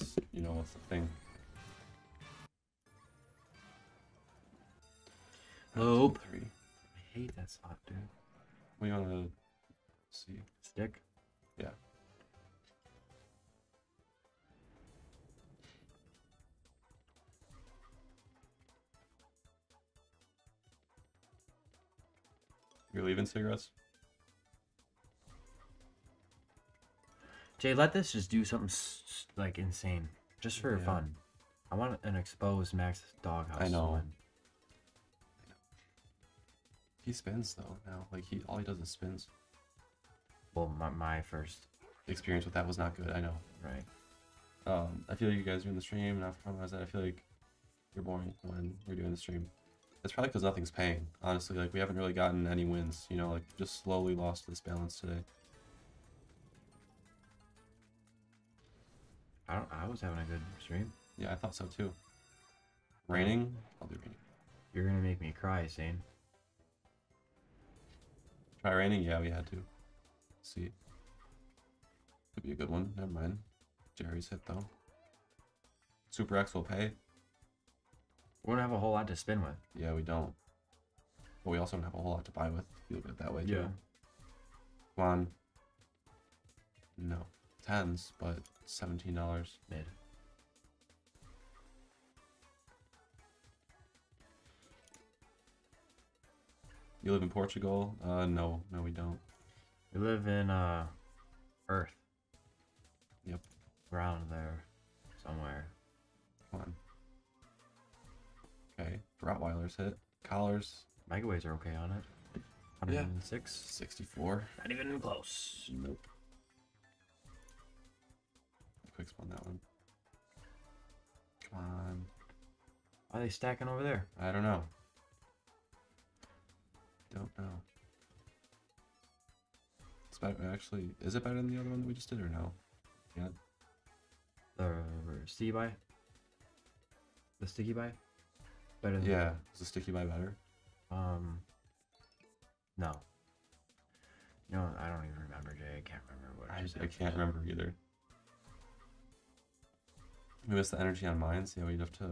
once, you know, it's a thing. Nope. I hate that slot, dude. We wanna see. Stick? Yeah. You're leaving cigarettes? Jay, let this just do something like insane, just for fun. I want an exposed Max Doghouse. I know. One. I know. He spins though now. Like all he does is spins. Well, my first experience with that was not good. I know. Right. I feel like you guys are doing the stream, and after I was that, I feel like you're boring when we're doing the stream. It's probably because nothing's paying. Honestly, like we haven't really gotten any wins. You know, like just slowly lost this balance today. I was having a good stream. Yeah, I thought so too. Raining? I'll do raining. You're gonna make me cry, Zane. Try raining? Yeah, we had to. Let's see. Could be a good one. Never mind. Jerry's hit though. Super X will pay. We don't have a whole lot to spin with. Yeah, we don't. But we also don't have a whole lot to buy with. If you look at it that way. Yeah. Come on. No. Tens, but $17. Mid. You live in Portugal? No, we don't. We live in Earth. Yep. Around there, somewhere. Come on. Okay. Rottweilers hit. Collars. Megaways are okay on it. 106. Yeah. 64. Not even close. Nope. Quick spawn that one. Come on. Why are they stacking over there? I don't know. Don't know. It's better, actually. Is it better than the other one that we just did or no? Yeah. The sticky buy? The sticky buy? Better than yeah. Is the sticky buy better? No. No, I don't even remember, Jay. I can't remember what I can't remember either. We missed the energy on mines, yeah, we'd have to...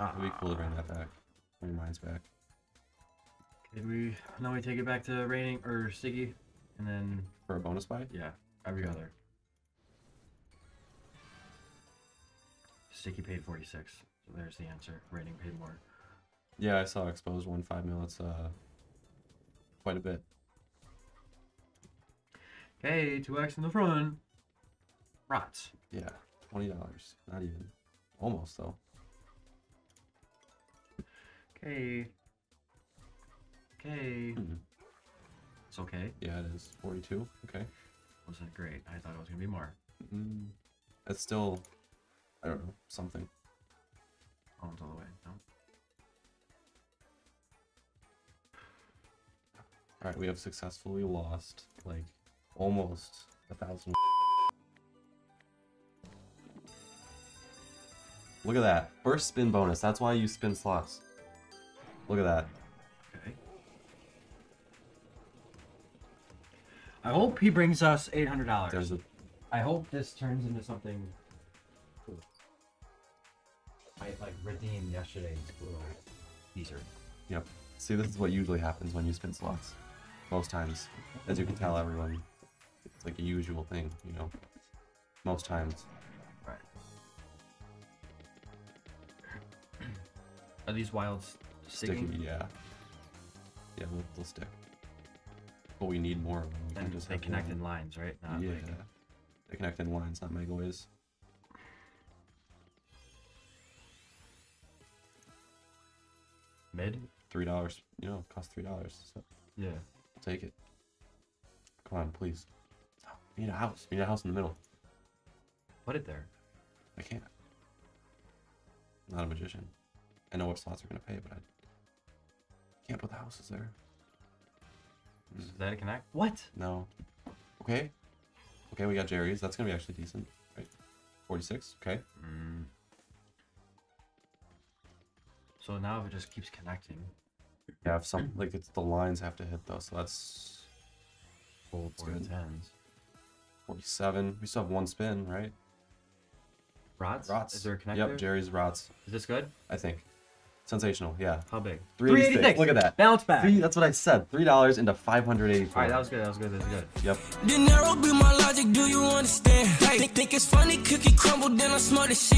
It'd be cool to bring that back. Bring mines back. Could we... Now we take it back to raining, or Siggy, and then... For a bonus buy? Yeah, every other. Siggy paid 46, so there's the answer. Raining paid more. Yeah, I saw exposed 1.5 mil, it's quite a bit. Okay, 2x in the front. Rots. Yeah. $20, not even, almost though. Okay. It's okay. Yeah, it is. 42. Okay. Wasn't great. I thought it was gonna be more. That's still, I don't know, something. Oh, it's all the way. No. All right, we have successfully lost like almost 1,000. Look at that. First spin bonus. That's why you spin slots. Look at that. Okay. I hope he brings us $800. I hope this turns into something cool. I like redeemed yesterday's little teaser. Yep. See, this is what usually happens when you spin slots. Most times. As you can tell, everyone. It's like a usual thing, you know. Most times. Are these wilds sticking? Sticky, yeah. Yeah, they'll stick. But we need more of them. They connect in lines, right? Not yeah, like... they connect in lines, not megaways. Mid? $3. You know, it costs $3. So yeah. Take it. Come on, please. Oh, we need a house. We need a house in the middle. Put it there. I can't. I'm not a magician. I know what slots are going to pay, but I can't put the houses there. Is that a connect? What? No. Okay. Okay, we got Jerry's. That's going to be actually decent. Right. 46. Okay. So now it just keeps connecting. Yeah, if some, like, it's the lines have to hit, though, so that's... Full 10s. 47. We still have one spin, right? Rods? Rods. Is there a connector? Yep, Jerry's rods. Is this good? I think. Sensational, yeah. How big? 386. Look at that. Bounce back. That's what I said. $3 into 584. All right, that was good. That was good. That was good. Yep. Dinero be my logic. Do you understand? Hey, think it's funny. Cookie crumbled. Then I smell the shit.